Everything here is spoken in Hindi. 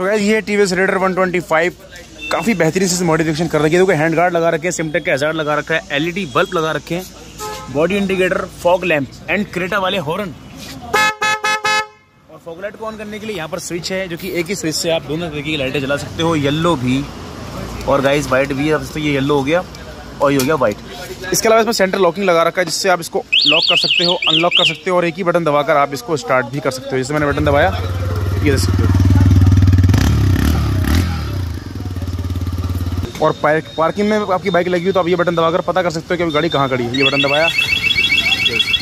तो गाइस ये टी रेडर 125 काफ़ी बेहतरीन से मॉडिफिकेशन कर रखी है। देखो हैंड गार्ड लगा रखे हैं, सिमटेक के हज़ार लगा रखा है, एलईडी बल्ब लगा रखे हैं, body indicator, fog lamp and Creta वाले हॉर्न। और फॉग लाइट को ऑन करने के लिए यहाँ पर स्विच है, जो कि एक ही स्विच से आप दोनों तरीके की लाइटें जला सकते हो, येलो भी और गाइस वाइट भी है। अब तो ये येलो हो गया और ये हो गया वाइट। इसके अलावा इसमें सेंटर लॉकिंग लगा रखा है, जिससे आप इसको लॉक कर सकते हो, अनलॉक कर सकते हो और एक ही बटन दबाकर आप इसको स्टार्ट भी कर सकते हो। जैसे मैंने बटन दबाया, ये देख सकते हो। और पार्किंग में आपकी बाइक लगी हो तो आप ये बटन दबाकर पता कर सकते हो कि अभी गाड़ी कहाँ खड़ी है। ये बटन दबाया।